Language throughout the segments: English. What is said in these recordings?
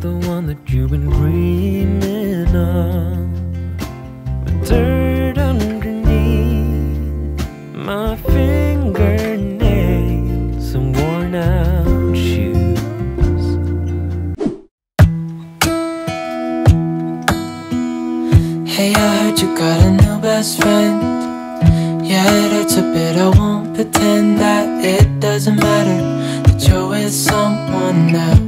the one that you've been dreaming of. The dirt underneath my fingernails and worn out shoes. Hey, I heard you got a new best friend. Yeah, it hurts a bit, I won't pretend that it doesn't matter that you're with someone else.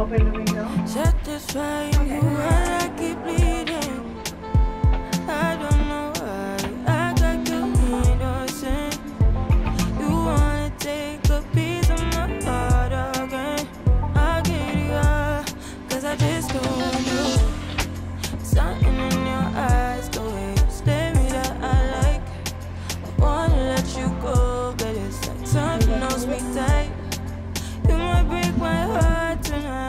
Open the window. Satisfying who I keep bleeding. I don't know why I got you innocent. You wanna take a piece of my heart again. I get it all, cause I just don't know. Something in your eyes, go ahead, stare me that I like. I wanna let you go, but it's like something knows me tight. You might break my heart tonight.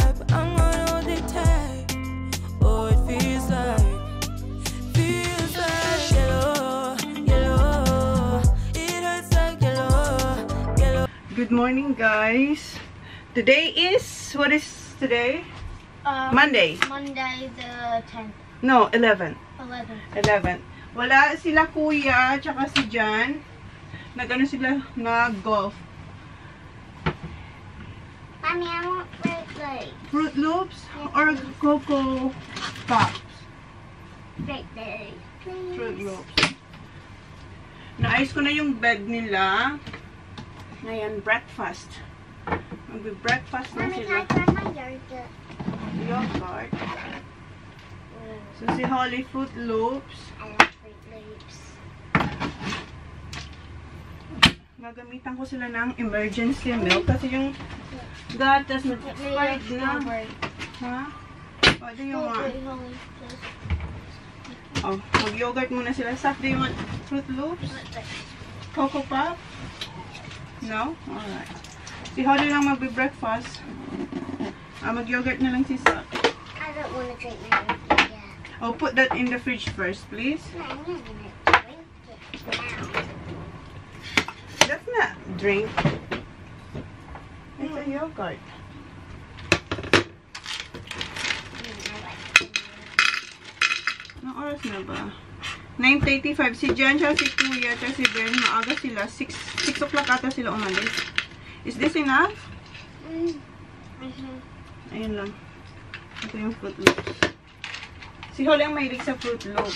Good morning, guys. Today is, what is today? Monday. Monday the 10th. No, 11. 11. Wala sila kuya, tsaka si Jan. Nag-ano sila, nag-golf. Mommy, I want Fruit Loops. Fruit Loops or Cocoa Pops? Fruit Loops, please. Fruit Loops. Naayos ko na yung bed nila. Ngayon, breakfast. Magbe-breakfast na sila. Yogurt. So, si Holly, Fruit Loops. I love Fruit Loops. Nagamitan ko sila ng emergency milk kasi yung gatas nag-expired na. Ha? What do you want? Oh, mag-yogurt muna sila. Saf, do you want Fruit Loops? Cocoa Pop? No? Alright. Si Holly lang magbe-breakfast. Mag-yogurt na lang si Sa. I don't want to drink my yogurt yet. Oh, put that in the fridge first, please. No, I'm not going to drink it now. That's not drink. It's a yogurt. Anong oras na ba? 9:35. Si Jan, si Kuya, si Ben, maaga sila. 6 o'clock ata sila umalis. Is this enough? Ayun lang. Ito yung Fruit Loops. Si Holly ang mahilig sa Fruit Loops.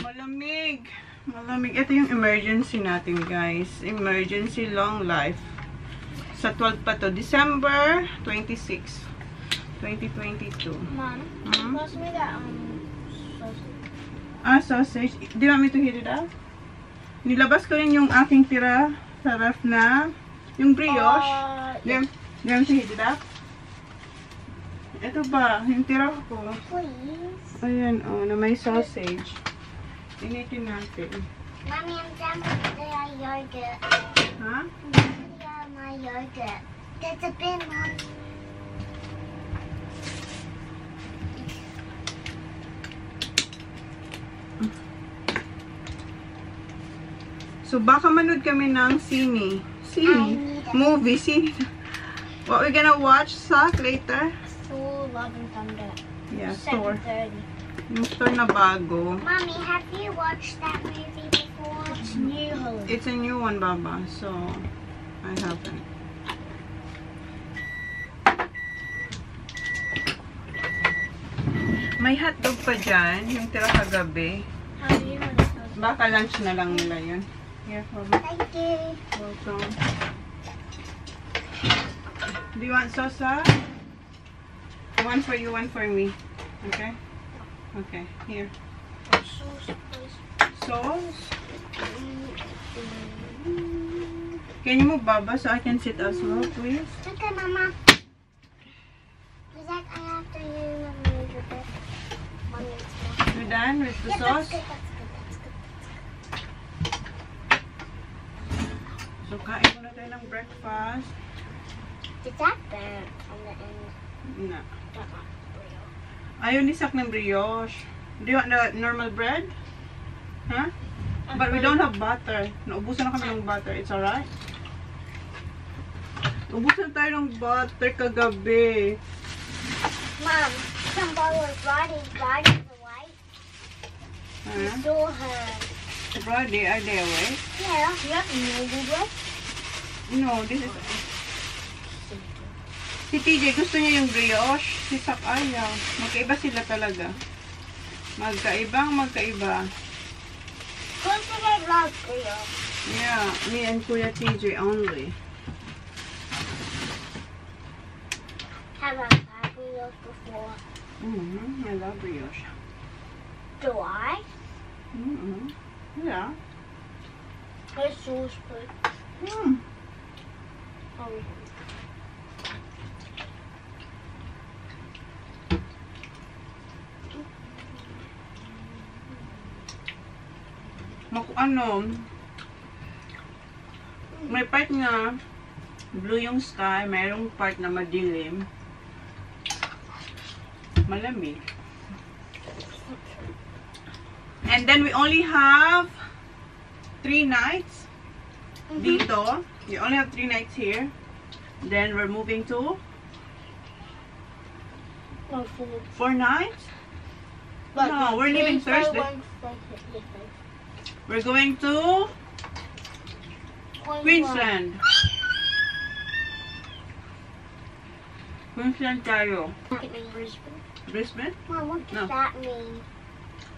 Malamig! Malamig. Ito yung emergency natin, guys. Emergency long life. Sa 12 pa to. December 26, 2022. Mom, pass me that sausage. Ah, sausage. Do you want me to heat it up? Nilabas ko rin yung aking tira sa ref na yung brioche. Yeah. Do you want me to heat it up? Ito ba? Yung tira ko. Please. Ayan, oh, na may sausage. Initin natin. Mommy, I'm done with the yogurt. Huh? My yogurt. There's a bin, Mom. So, baka manood kami ng sini. Sini. Movie. Sini. What we're gonna watch, Sock, later? Thor, Love and Thunder. Yeah, Thor. 7:30. Yung Thor na bago. Mommy, have you watched that movie before? It's new. It's a new one, Baba. So... I haven't. May hotdog pa dyan, yung tira kagabi. Baka lunch na lang nila yun. Here, Mama. Thank you. Welcome. Do you want salsa? One for you, one for me. Okay? Okay, here. Sauce, please. Sauce? Can you move, Baba, so I can sit as well, please? Okay, Mama. Is that I have to use a little bit? You're done with the sauce? That's good, So, kain muna tayo ng breakfast. Did that burn on the end? No. Ayaw ni Sak ng brioche. Do you want the normal bread? Huh? But we don't have butter. Naubusan na kami ng butter. It's alright. Naubusan tayo ng butter kagabi. Mom, somebody was riding the white. Huh? You saw her. Friday, are they away? Yeah, you have no Google. No, this is... Si TJ, gusto niya yung brioche. Si Sak ayaw. Magkaiba sila talaga. Magkaibang magkaiba. Gusto niya vlog brioche. Yeah, me and Kuya TJ only. Have I had brioche before? I love brioche. Do I? Yeah. It's so sweet. Oh. May part na blue yung sky, mayroong part na madilim. Malamig. And then we only have 3 nights dito. We only have 3 nights here. Then we're moving to 4 nights. But no, we're leaving Thursday. We're going to Queensland. Queensland tayo. Brisbane. Brisbane? Mom, what does that mean?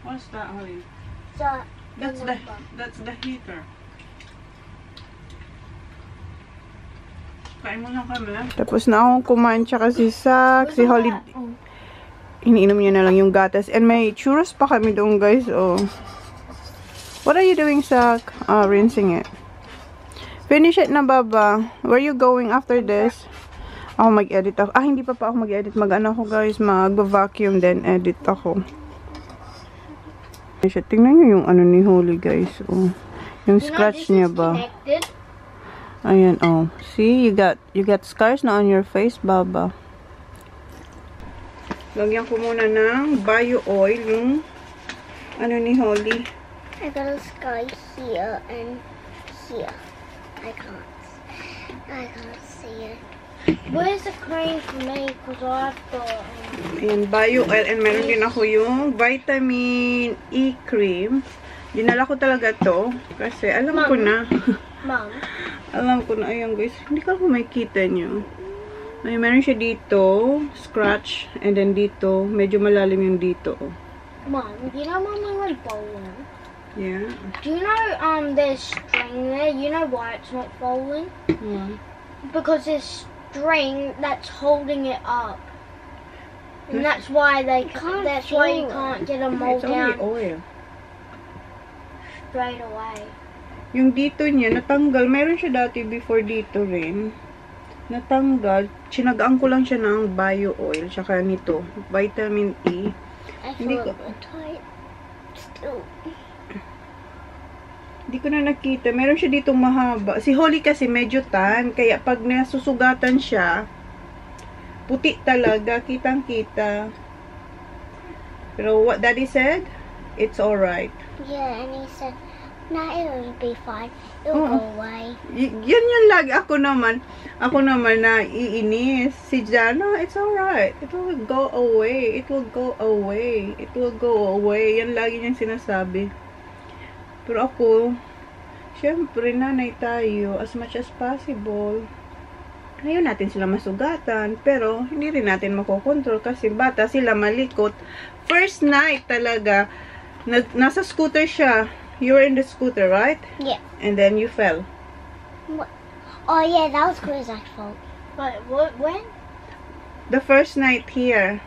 What's that, honey? That's the heater. Kain muna kami. Tapos na akong kumain tsaka si Sak, si Holly. Iniinom niya na lang yung gatas. And may churros pa kami doon, guys. Oh. What are you doing, Sak? Ah, rinsing it. Finish it na, Baba. Where are you going after this? Ako mag-edit ako. Ah, hindi pa ako mag-edit. Mag-ano ako, guys. Mag-vacuum then edit ako. Tingnan nyo yung ano ni Holy, guys. Oh. Yung scratch niya ba? Ayan, oh. See, you got scars na on your face, Baba. Lagyan ko muna ng bio oil yung ano ni Holy. I got a scar here and here. I can't see it. Where's the cream for me? Because I've got... Ayan, bio oil. And meron din ako yung vitamin E cream. Dinala ko talaga to. Kasi alam ko na. Mom. Alam ko na. Ayan, guys. Hindi ko may kita nyo. May meron siya dito. Scratch. And then dito. Medyo malalim yung dito. Mom, you know Mama went bowling? Yeah. Do you know there's string there? You know why it's not bowling? Yeah. Because there's string that's holding it up, and that's why they can't. That's why you can't get them all down straight away. Yung dito niya natanggal. Meron siya dati before dito rin. Natanggal. Sinagaan ko lang siya ng bio oil. Saka nito, vitamin E. Hindi ko na nakita. Meron siya ditong mahaba. Si Holly kasi medyo tan. Kaya pag nasusugatan siya, puti talaga. Kitang-kita. Pero what Daddy said, it's alright. Yeah, and he said, nah, it'll be fine. It'll go away. Yan yung lagi. Ako naman na iinis. Si Jana, it's alright. It will go away. It will go away. It will go away. Yan lagi niyang sinasabi. Pero ako, syempre, nanay tayo, as much as possible, ayaw natin sila masugatan, pero hindi rin natin makokontrol kasi bata sila malikot. First night talaga, nasa scooter siya. You were in the scooter, right? Yeah. And then you fell. What? Oh yeah, that was Kuzak's fault. But when? The first night here.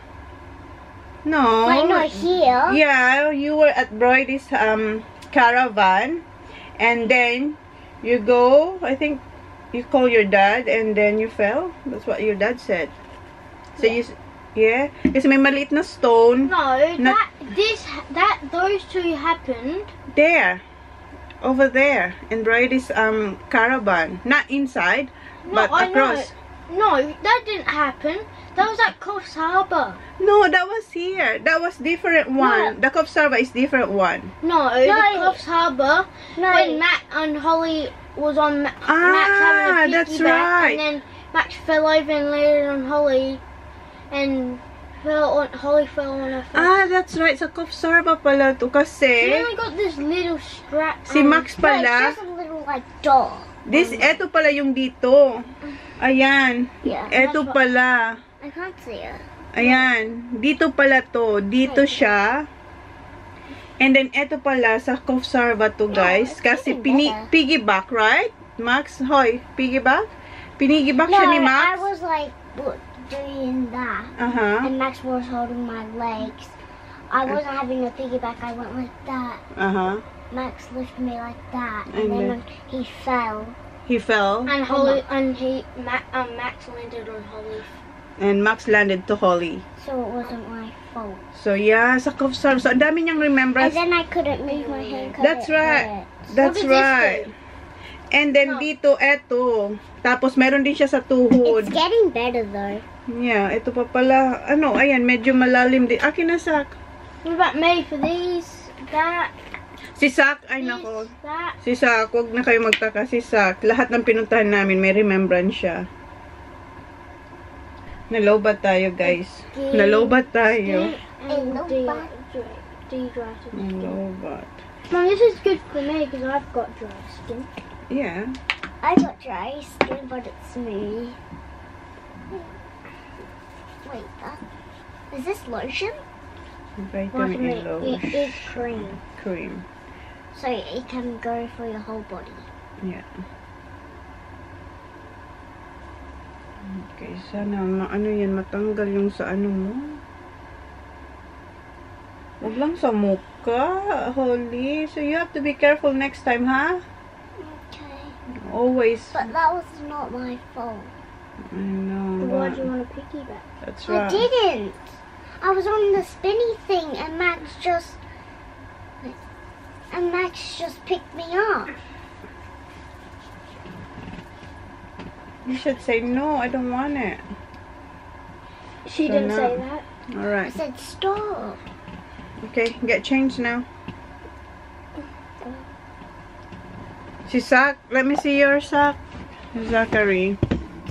No. Wait, not here? Yeah, you were at Brody's, caravan, and then you go, I think you call your dad and then you fell. That's what your dad said. So yeah. Kasi may maliit na stone. No, that those two happened there. over there in Brady's caravan. Not inside, but across. No, that didn't happen. That was at Coffs Harbour. No, that was here. That was different one. No. The Coffs Harbour is different one. No, no, the Coffs Harbour when Matt and Holly was on Matt's having a piggyback, right. And then Matt fell over and landed on Holly, and Holly fell on her face. Ah, that's right. Sa Coffs Harbour pala to kasi. She only got this little strap. Si Max pala. It's just a little like doll. This, eto pala yung dito. Ayan. Yeah. Eto pala. I can't see it. Ayan. Dito pala to. Dito siya. And then eto pala sa Coffs Harbour to, guys. Yeah, kasi piggyback, right? Max, hoy, piggyback? Piniggyback siya ni Max? I was like doing that. And Max was holding my legs. I wasn't having a piggyback. I went like that. Max lifted me like that, and then he fell. He fell. And Holly, Max landed on Holly. And Max landed to Holly. So it wasn't my fault. So yeah, sa Coffs Harbour. So dami niyang remembrance. And then I couldn't move my hand. That's right. That's right. And then dito, eto. Tapos meron din siya sa tuhod. It's getting better though. Yeah, ito pa pala. Ano, ayan, medyo malalim din. Akin na, Sak. What about me for these, that? Si Sak, ay nako. Si Sak, huwag na kayo magtaka. Si Sak, lahat ng pinuntahan namin, may remembrance siya. Nalobat tayo, guys. Nalobat tayo. Nalobat. Mom, this is good for me because I've got dry skin. Yeah. I've got dry skin, but it's smooth. Wait, is this lotion? Vitamin E lotion. It's cream. Cream. So it can go for your whole body. Yeah. Okay, sana maano yan, matanggal yung sa ano mo. Wag lang sa mukha, Holly. So you have to be careful next time, huh? Okay. Always. But that was not my fault. I know. Why do you want a piggyback? That's right. I didn't. I was on the spinny thing, and Max just picked me up. You should say, no, I don't want it. She didn't say that. All right. I said, stop. Okay, get changed now. Si Sak, let me see your Sak. Zachary.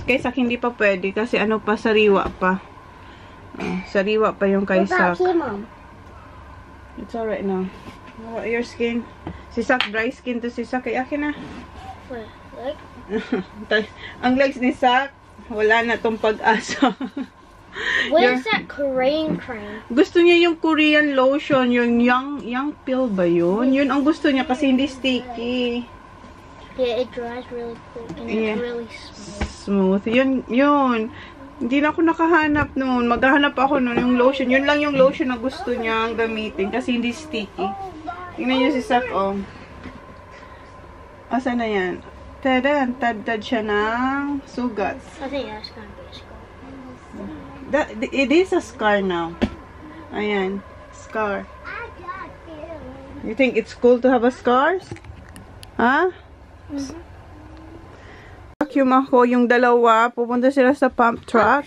Kay Sak hindi pa pwede kasi ano pa, sariwa pa. Sariwa pa yung kay Sak. It's alright now. What about your skin? Si Sak, dry skin to si Sak. Kaya akin na. What? Ang legs ni Sak, wala na tong pag-asa. Where's that Korean cream? Gusto niya yung Korean lotion, yung Young Peel ba yun? Yun ang gusto niya kasi hindi sticky. Yeah, it dries really quick and it's really smooth. Smooth. Yun. Hindi na ako nakahanap noon. Maghahanap ako noon yung lotion. Yun lang yung lotion na gusto niya ang gamitin kasi hindi sticky. Tingnan niyo si Sak, oh. Asa na yan? Tada, tad siya ng sugat. I think that's gonna be a scar. It is a scar now. Ayan, scar. You think it's cool to have a scar? Huh? Vacuum ako yung dalawa. Pupunta sila sa pump truck.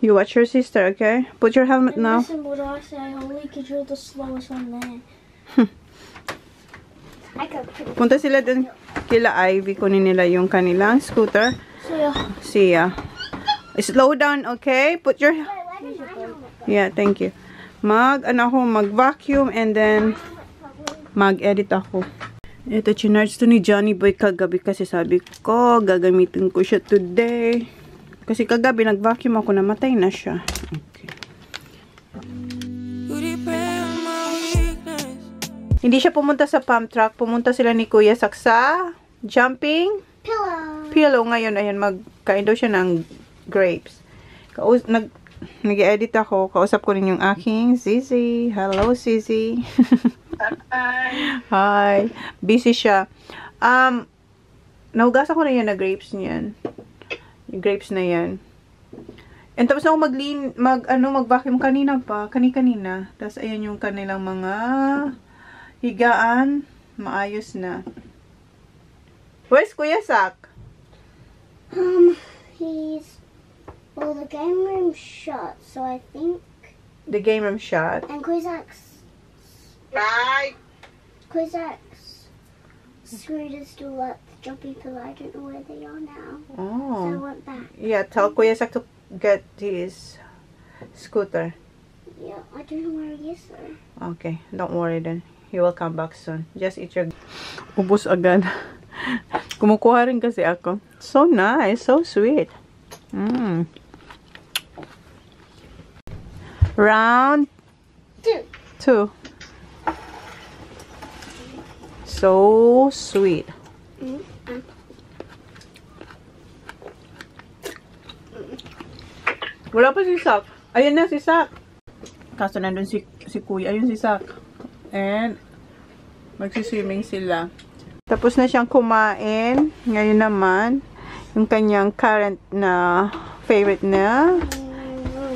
You watch your sister, okay? Put your helmet now. Listen, what I say, Holly, because you're the slowest one there. Punta sila dun kila Ivy, kunin nila yung kanilang scooter. See ya. Slow down, okay? Put your... Yeah, thank you. Mag-vacuum and then mag-edit ako. Ito, chinarge to ni Johnny Boy kagabi kasi sabi ko, gagamitin ko siya today. Kasi kagabi nag-vacuum ako, namatay na siya. Okay. Hindi siya pumunta sa pump truck. Pumunta sila ni Kuya Saksa. Jumping. Pillow. Ngayon, ayun, magkain daw siya ng grapes. Nag-edit ako. Kausap ko rin yung aking Zizi. Hello, Zizi. Hi. Busy siya. Nahugasan ko na yun na grapes niyan. Yung grapes na yan. And tapos na ako mag-vacuum kanina pa. Kanina. Tapos, ayan yung kanilang mga higaan. maayos na. Where's Kuya Sak? He's... Well, the game room's shut, so I think... The game room's shut. And Kuya Sak's... Bye! Kuya Sak's scooters still at the jumping pool. I don't know where they are now. Oh. So I went back. Yeah, tell Kuya Sak to get his scooter. Yeah, I don't know where he is though. Okay, don't worry then. He will come back soon. Just eat your... Ubus agad. Kumukuha rin kasi ako. So nice, so sweet. Mm. Round 2. So sweet. Mm-hmm. Wala pa si Sak. Ayun na si Sak. Kaso nandun si Kuya. Ayun si Sak. And magsiswimming sila. Tapos na siyang kumain. Ngayon naman, yung kanyang current na favorite na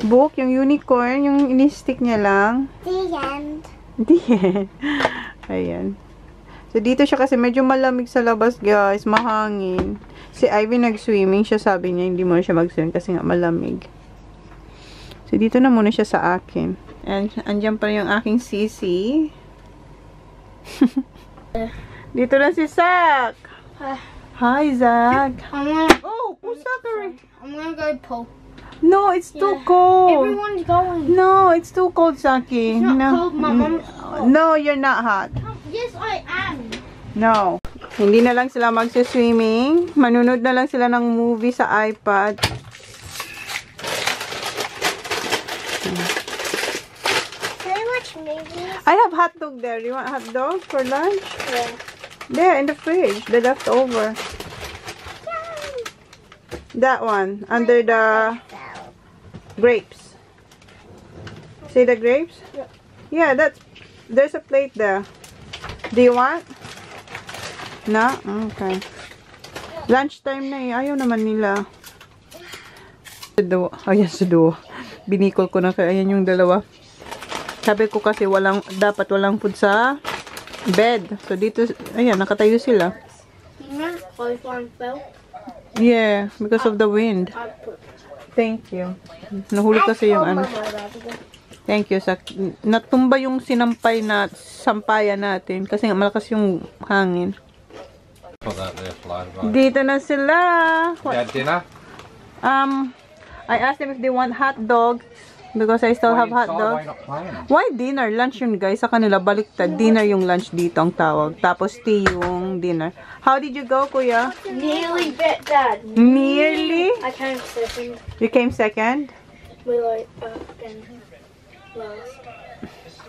book, yung unicorn, yung ini-stick niya lang. The end. Ayan. So, dito siya kasi medyo malamig sa labas, guys. Mahangin. Si Ivy nag-swimming. Siya sabi niya, hindi muna siya mag-swim kasi nga malamig. So, dito na muna siya sa akin. And, andyan pa rin yung aking sisi. Dito na si Sak. Hi, Sak. Oh, Sak. I'm gonna go pool. No, it's too cold. Everyone's going. No, it's too cold, Saki. It's not cold, Mom. No, you're not hot. Yes, I am. No. Hindi na lang sila magsiswimming. Manunod na lang sila ng movie sa iPad. Can I watch movies? I have hot dog there. You want hot dog for lunch? Yeah. There in the fridge, the leftover. Yay. That one under the grapes. See the grapes? Yeah. Yeah, there's a plate there. Do you want? No? Okay. Lunchtime na eh. Ayaw naman nila. Sudo. Ayan, sudo. Binikol ko na kaya. Ayan yung dalawa. Sabi ko kasi dapat walang food sa bed. So dito, ayan, nakatayo sila. Yeah, because of the wind. Thank you. Nahulog kasi yung ano. Thank you, Sak. Natumba yung sampayan natin. Kasi nga malakas yung hangin. Dito na sila. What? I asked them if they want hot dog. Because I still have hot dog. Why dinner? Lunch yun, guys. Sa kanila, baliktad. Dinner yung lunch dito ang tawag. Tapos tea yung dinner. How did you go, Kuya? Nearly beat Dad. Nearly? I came second. You came second? We were last.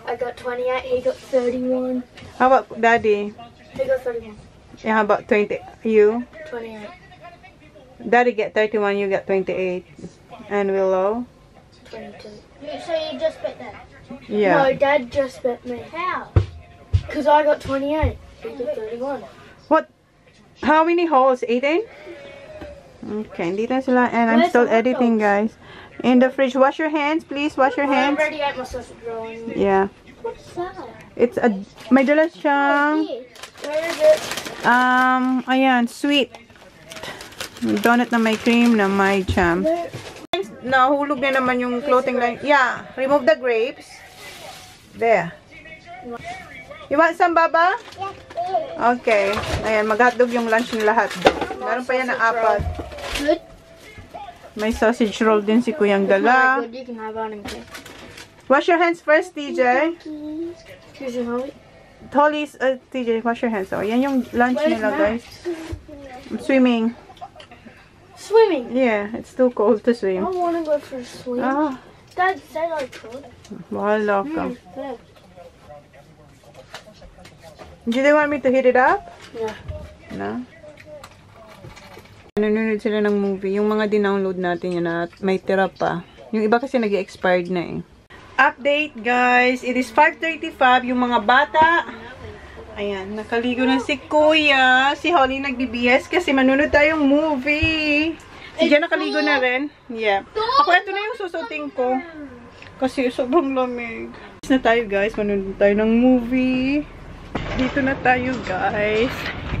I got 28, he got 31. How about Daddy? He got 31. Yeah, how about 20? You? 28. Daddy get 31, you get 28. And Willow? 22. So you just bet that? Yeah. No, Dad just bet me. How? Because I got 28. He got 31. What? How many holes? 18? Okay, dito sila. And I'm still editing, guys. In the fridge. Wash your hands, please. Wash your hands. I already ate my sausage roll. Yeah. What's that? It's a... May dala siyang... Where is it? Ayan. Sweet. Donut na may cream na may jam. Nahulog na naman yung clothing line. Yeah, remove the grapes. There. You want some, Baba? Okay. Ayan, mag-hotdog yung lunch nila hotdog. Meron pa yan na apat. May sausage roll din si Kuyang Dala. Wash your hands first, TJ. Holly's, TJ, wash your hands. Ayan yung lunch nila, guys. Swimming. Swimming? Yeah, it's too cold to swim. I want to go for a swim. Ah. Dad said I could. Well, do they want me to heat it up? Yeah. No? Nanonood sila ng movie. Yung mga dinownload natin yun na may tira pa. Yung iba kasi nag-expired na eh. Update, guys. It is 5:35. Yung mga bata... Ayan, nakaligo na si Kuya. Si Holly nag-BBS kasi manunod tayong movie. Si Jan nakaligo na rin. Yeah. Ako, ito na yung susuting ko. Kasi sobrang lamig. Na tayo, guys. Manunod tayo ng movie. Dito na tayo, guys.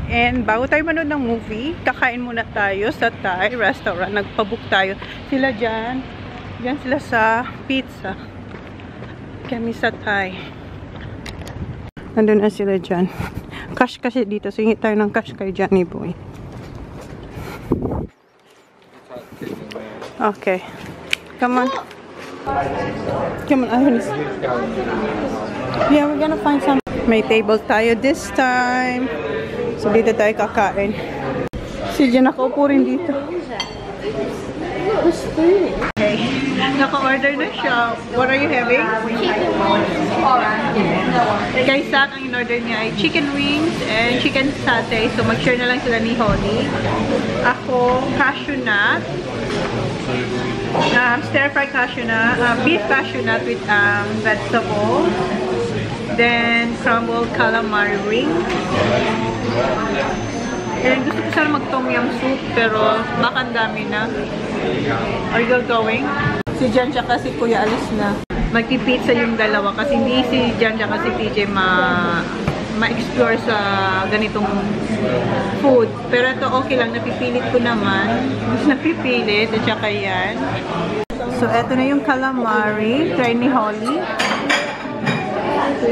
And bago tayo manood ng movie, kakain muna tayo sa Thai restaurant. Nagpabook tayo. Sila dyan. Dyan sila sa pizza. Kami sa Thai. Nandun na sila dyan. Cash kasi dito. Singit tayo ng cash kay Johnny Boy. Okay. Come on. Come on. Yeah, we're gonna find some. May table tayo this time. So, dito tayo kakain. Si Jen, nakaupo rin dito. Okay. Naka-order na siya. What are you having? Kay Zach, ang in-order niya ay chicken wings and chicken satay. So, mag-share na lang sila ni Honey. Ako, cashew nut. Stir-fried cashew nut. Beef cashew nut with vegetables. Then, crumbled calamari ring. And gusto ko sana mag-tom yum soup, pero baka dami na. Are you going? Si Jan tsaka si Kuya alis na. Magti-pizza yung dalawa kasi hindi si Jan tsaka si TJ ma-explore sa ganitong food. Pero ito okay lang, napipilit ko naman. Mas napipilit, at tsaka yan. So, eto na yung calamari. Try ni Holly. I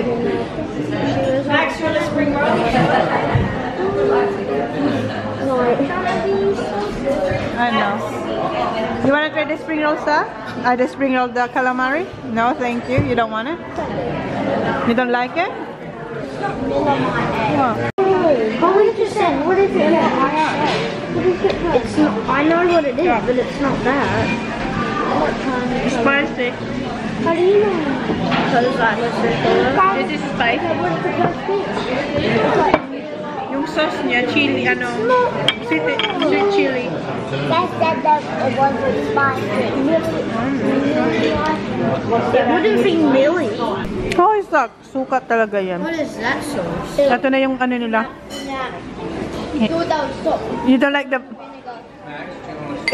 know. You want to try the spring roll stuff? The spring roll, the calamari? No, thank you. You don't want it? You don't like it? No. What did you say? What is it? It's not, I know what it is, but it's not that. It's spicy. How do you know? It is spicy. Yung sauce niya, chili, ano, sweet chili. That's the one with spicy. What do you think, Millie? How is that? Suka talaga yan. What is that sauce? Ito na yung ano nila. You don't like the...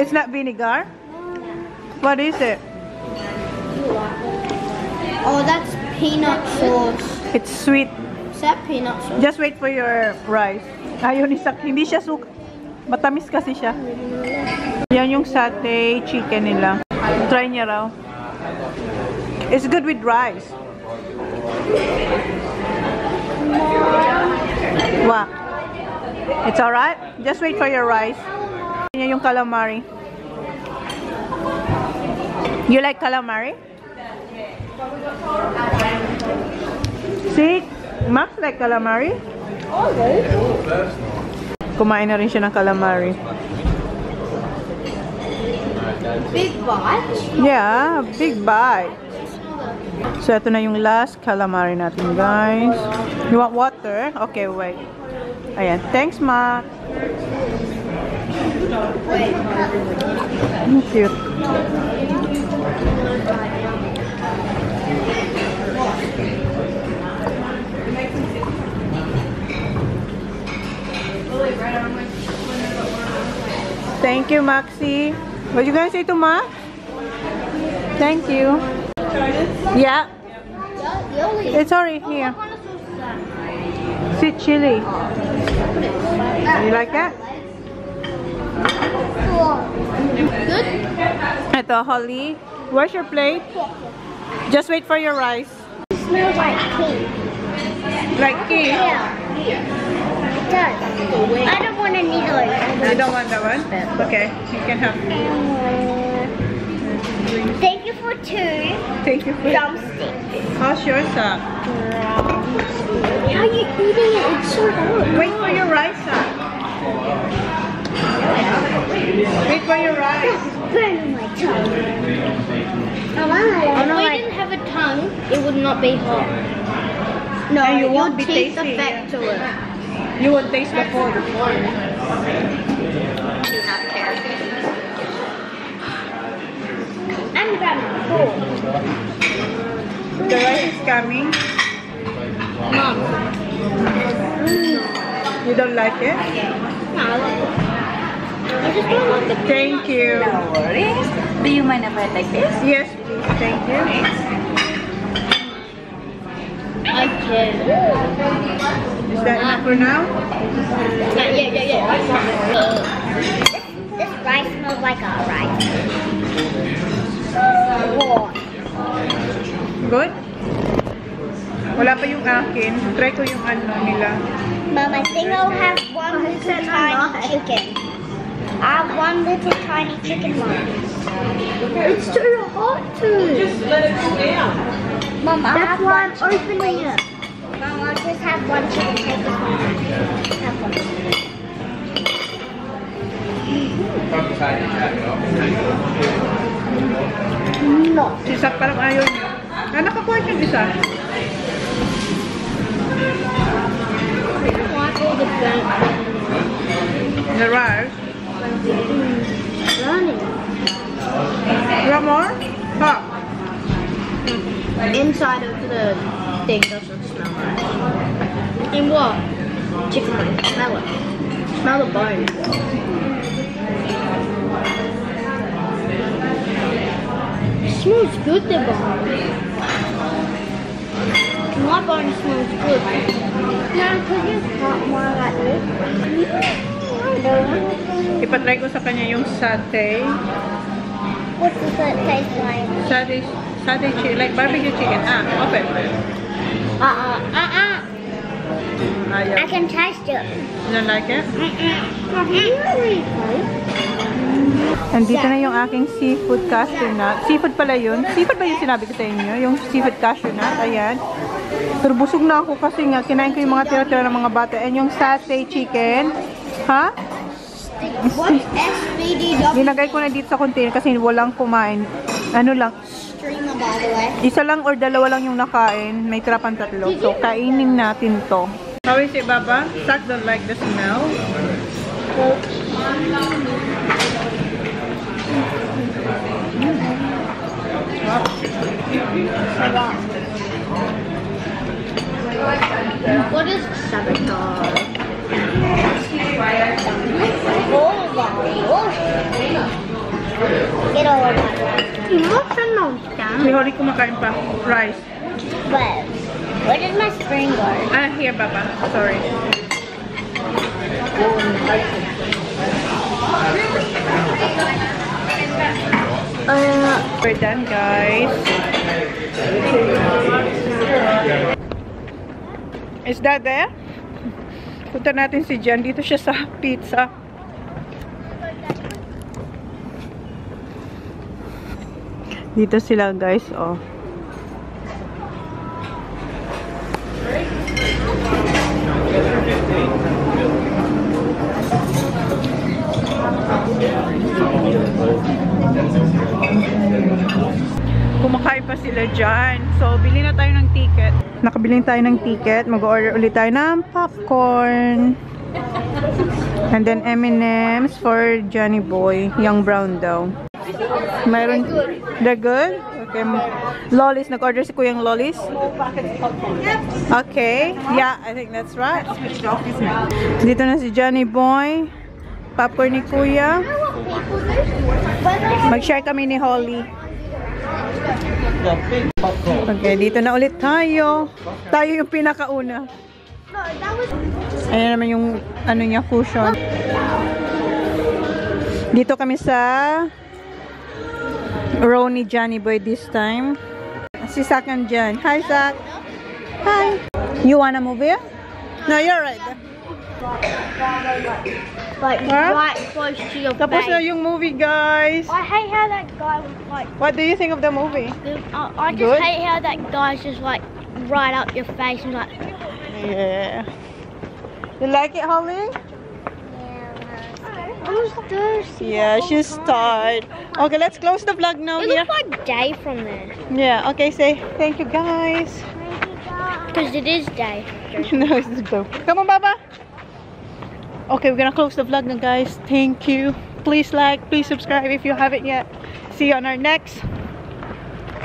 It's not vinegar? What is it? Oh, that's peanut sauce. It's sweet. Is that peanut sauce? Just wait for your rice. Ayun, hindi siya suka. Matamis kasi siya. Yan yung satay chicken nila. Try niya raw. It's good with rice. Wow. It's alright? Just wait for your rice. Yan yung calamari. You like calamari? See? Max like calamari? Okay. Kumain na rin siya ng calamari. Big bite? Yeah, big bite. So, ito na yung last calamari natin, guys. You want water? Okay, wait. Ayan. Thanks, Max. Thank you. Thank you, Maxi. What did you guys say to Max? Thank you. Yeah. It's already here. Sweet chili. You like that? Good. Ito, Holly. Where's your plate? Just wait for your rice. It smells like cake. Like cake? Yeah. It does. I don't want any of it. You don't want that one? Okay. You can have it. Thank you for two. Thank you for drumsticks. How's yours up? How are you eating it? It's so hard. Wait for your rice up. Wait for your rice. That's burning my tongue. If we didn't have a tongue, it would not be hot. No, and you won't be taste tasty. Effect to it. You won't taste the food. Do not care. And grandma, four. The rice is coming. Mom. You don't like it? No. Thank you. No worries. Do you mind if I like this? Yes, please. Thank you. again. Is that enough for now? Yeah. This rice smells like a rice. Good? Wala pa yung akin. Try ko yung ano nila. Mom, I think I'll have one little tiny chicken. I have one little tiny chicken, Mom. It's too hot to. Just let it cool down. Mom, I have one. Open it up. Mom, I'll just have one chicken. Have one. No. Isa parang ayaw niya. Nakakuha yung isa. I don't want all the bread. The rice. Running. One more? Huh. Inside of the thing doesn't smell right. And what? Chicken bone. Smell it. Smell the bone. It smells good, the bone. My bone smells good. Now, could you cut more like this? Ipatry ko sa kanya yung satay. What's the satay like? Satay chicken, like barbecue chicken. Open. I can taste it. You don't like it? Andito na yung aking seafood cashew nut. Seafood pala yun. Seafood ba yung sinabi ko sa inyo? Yung seafood cashew nut. Ayan. Pero busog na ako kasi nga kinain ko yung mga tira-tira ng mga bata. And yung satay chicken. Ha? Huh? What SVDW? Nilagay ko na dito sa container kasi walang kumain. Ano lang? Streamer, by the way. Isa lang or dalawa lang yung nakain. May trapang tatlo. So, kainin natin to. How is it, Baba? Zach don't like the smell. What is sabotage? Get all of that. Emotional down. We already kumakain pa rice. But where did my spring go? Here, Baba. Sorry. We're done, guys. Is that there? Punta natin si Jan. Dito siya sa pizza. Dito sila, guys. Oh. Kumakain pa sila dyan. So, bili na tayo ng ticket. Nakabili tayo ng ticket. Mag-order ulit tayo ng popcorn. And then M&M's for Johnny Boy. Young brown daw. Mayroon. They're good? Okay. Lollies. Nag-order si Kuyang Lollies? Okay. Yeah, I think that's right. Dito na si Johnny Boy. Popcorn ni Kuya. Mag-share kami ni Holly. Okay, dito na ulit tayo. Tayo yung pinakauna. Ayan naman yung ano niya, cushion. Dito kami sa row ni Johnny Boy this time. Si Zach and Jan. Hi, Zach. Hi. You wanna move here? No, you're right. Like right close to your face. Tapos na yung movie, guys. I hate how that guy was like. What do you think of the movie? I just good? Hate how that guy's just like right up your face and like. Yeah. You like it, Holly? Yeah. I'm thirsty. Yeah, she's tired. Okay, let's close the vlog now. It looks like day from there. Yeah. Okay, say thank you, guys. Thank you, guys. Because it is day. No, it's go. Come on, Baba. Okay, we're gonna close the vlog now, guys. Thank you. Please like, please subscribe if you haven't yet. See you on our next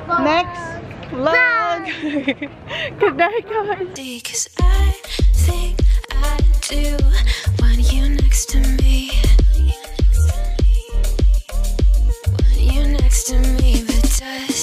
vlog. Good night, guys. Because I think I do want you next to me. Want you next to me, but does